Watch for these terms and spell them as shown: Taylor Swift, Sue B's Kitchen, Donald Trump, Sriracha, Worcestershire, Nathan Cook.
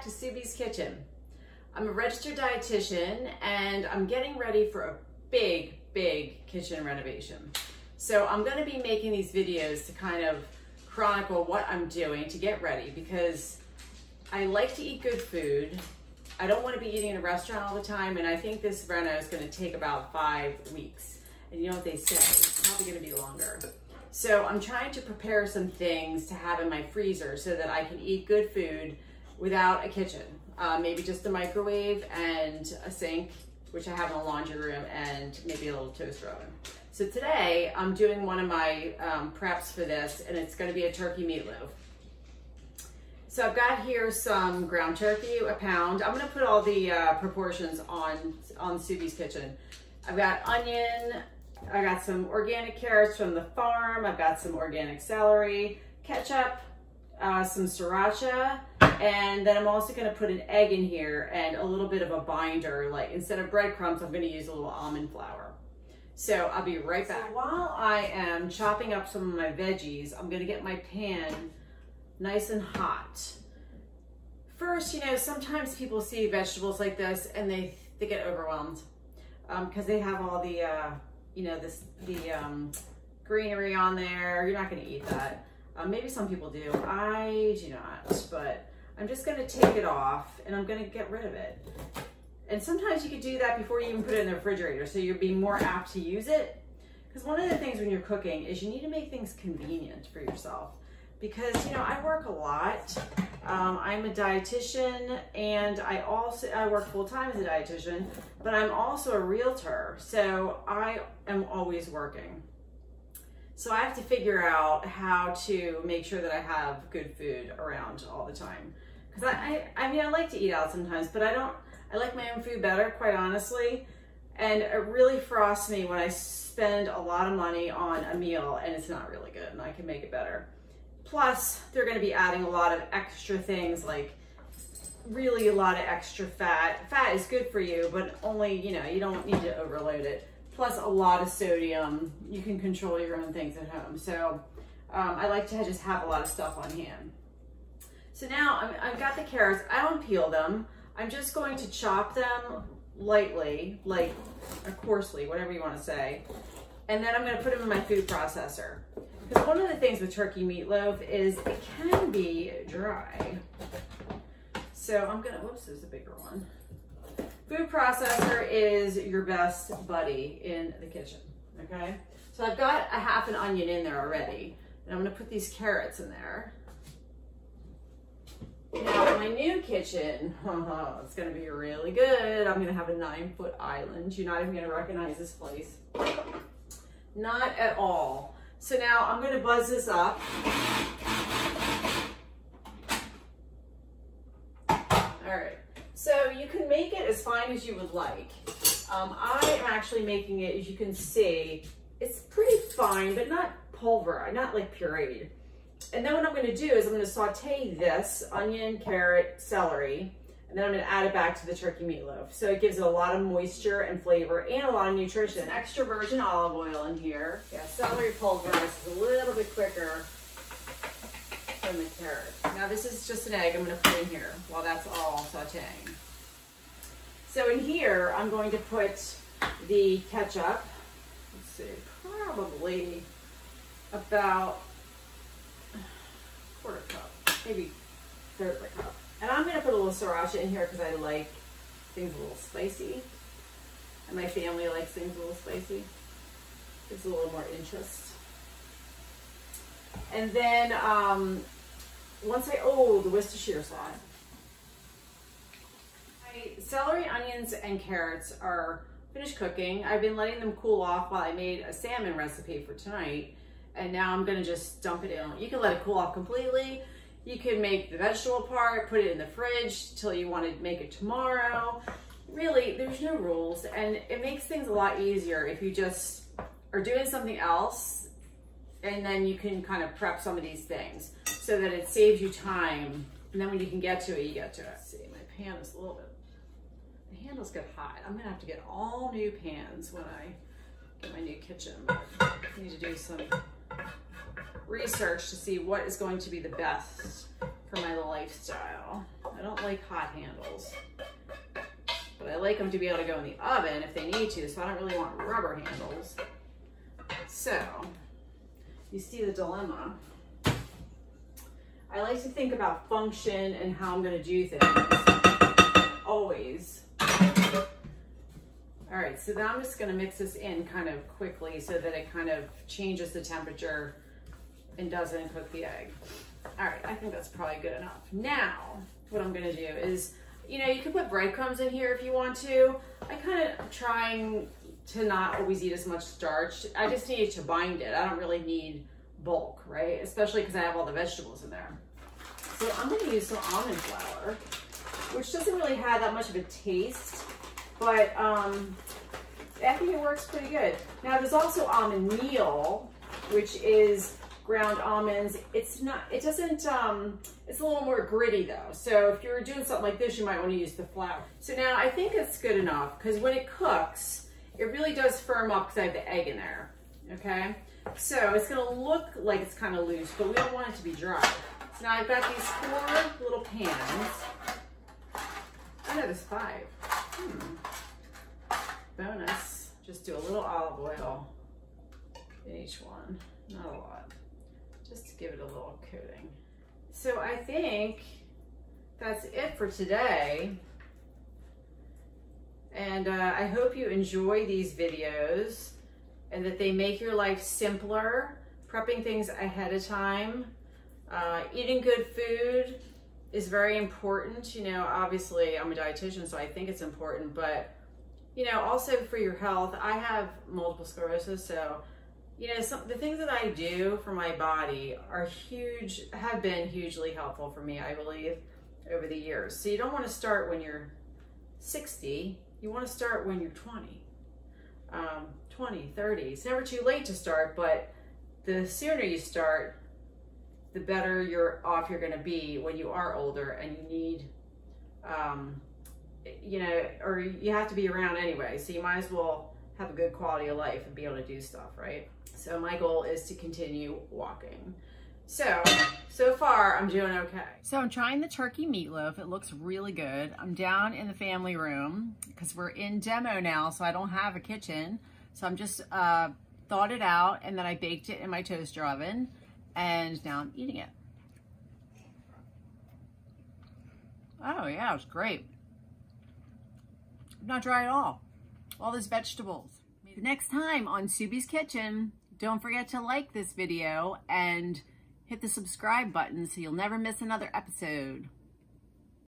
back to Sue B's Kitchen. I'm a registered dietitian and I'm getting ready for a big kitchen renovation. So I'm going to be making these videos to kind of chronicle what I'm doing to get ready, because I like to eat good food. I don't want to be eating in a restaurant all the time, and I think this reno is going to take about 5 weeks. And you know what they say, it's probably going to be longer. So I'm trying to prepare some things to have in my freezer so that I can eat good food without a kitchen. Maybe just a microwave and a sink, which I have in the laundry room, and maybe a little toaster oven. So today I'm doing one of my preps for this, and it's going to be a turkey meatloaf. So I've got here some ground turkey, a pound. I'm going to put all the proportions on Sue B's Kitchen. I've got onion, I got some organic carrots from the farm, I've got some organic celery, ketchup, some Sriracha, and then I'm also going to put an egg in here and a little bit of a binder. Like, instead of breadcrumbs, I'm going to use a little almond flour. So I'll be right back. So while I am chopping up some of my veggies, I'm going to get my pan nice and hot. First, you know, sometimes people see vegetables like this and they get overwhelmed because they have all the you know, the greenery on there. You're not going to eat that. Maybe some people do. I do not, but I'm just going to take it off and I'm going to get rid of it. And sometimes you could do that before you even put it in the refrigerator, so you'll be more apt to use it. Because one of the things when you're cooking is you need to make things convenient for yourself. Because, you know, I work a lot. I'm a dietitian, and I work full-time as a dietitian, but I'm also a realtor, so I am always working. So I have to figure out how to make sure that I have good food around all the time. Because I mean, I like to eat out sometimes, but I like my own food better, quite honestly. And it really frosts me when I spend a lot of money on a meal and it's not really good and I can make it better. Plus, they're going to be adding a lot of extra things, like really a lot of extra fat. Fat is good for you, but only, you know, you don't need to overload it. Plus a lot of sodium. You can control your own things at home. So I like to just have a lot of stuff on hand. So now I've got the carrots. I don't peel them. I'm just going to chop them lightly, like, or coarsely, whatever you want to say. And then I'm going to put them in my food processor. Because one of the things with turkey meatloaf is it can be dry. So I'm gonna, whoops, there's a bigger one. Food processor is your best buddy in the kitchen, okay? So I've got a half an onion in there already, and I'm gonna put these carrots in there. Now my new kitchen, it's gonna be really good. I'm gonna have a 9-foot island. You're not even gonna recognize this place. Not at all. So now I'm going to buzz this up. All right, so you can make it as fine as you would like. I am actually making it, as you can see, it's pretty fine, but not pulverized, not like pureed. And then what I'm going to do is I'm going to saute this onion, carrot, celery, and then I'm going to add it back to the turkey meatloaf. So it gives it a lot of moisture and flavor and a lot of nutrition. Extra virgin olive oil in here. Yeah, celery pulverizes a little bit quicker than the carrot. Now this is just an egg I'm going to put in here while that's all sauteing. So in here, I'm going to put the ketchup. Let's see, probably about a quarter cup, maybe a third of a cup. And I'm gonna put a little Sriracha in here because I like things a little spicy. And my family likes things a little spicy. Gives a little more interest. And then once the Worcestershire sauce. My celery, onions, and carrots are finished cooking. I've been letting them cool off while I made a salmon recipe for tonight. And now I'm gonna just dump it in. You can let it cool off completely. You can make the vegetable part, put it in the fridge till you want to make it tomorrow. Really, there's no rules, and it makes things a lot easier if you just are doing something else, and then you can kind of prep some of these things so that it saves you time, and then when you can get to it, you get to it. Let's see, my pan is a little bit, the handles get hot. I'm gonna have to get all new pans when I get my new kitchen. I need to do some research to see what is going to be the best for my lifestyle. I don't like hot handles, but I like them to be able to go in the oven if they need to, so I don't really want rubber handles. So you see the dilemma. I like to think about function and how I'm going to do things, always. All right, so then I'm just going to mix this in kind of quickly so that it kind of changes the temperature and doesn't cook the egg. All right, I think that's probably good enough. Now, what I'm going to do is, you know, you can put breadcrumbs in here if you want to. I kind of trying to not always eat as much starch. I just need to bind it. I don't really need bulk, right? Especially because I have all the vegetables in there. So I'm going to use some almond flour, which doesn't really have that much of a taste, but I think it works pretty good. Now there's also almond meal, which is ground almonds. It's not, it doesn't, it's a little more gritty though. So if you're doing something like this, you might want to use the flour. So now I think it's good enough because when it cooks, it really does firm up because I have the egg in there, okay? So it's gonna look like it's kind of loose, but we don't want it to be dry. So now I've got these 4 little pans. I know there's 5. Bonus, just do a little olive oil in each one, not a lot, just to give it a little coating. So I think that's it for today. And I hope you enjoy these videos and that they make your life simpler, prepping things ahead of time. Eating good food is very important. You know, obviously I'm a dietitian, so I think it's important, but you know, also for your health. I have multiple sclerosis, so you know, the things that I do for my body are have been hugely helpful for me, I believe, over the years. So you don't want to start when you're 60, you want to start when you're 20. 20, 30, it's never too late to start, but the sooner you start, the better off you're going to be when you are older and you need, you know, or you have to be around anyway. So you might as well have a good quality of life and be able to do stuff, right? So my goal is to continue walking. So far I'm doing okay. So I'm trying the turkey meatloaf. It looks really good. I'm down in the family room because we're in demo now, so I don't have a kitchen. So I'm just thawed it out and then I baked it in my toaster oven and now I'm eating it. Oh yeah, it's great. Not dry at all. All those vegetables. The next time on Sue B's Kitchen, don't forget to like this video and hit the subscribe button so you'll never miss another episode.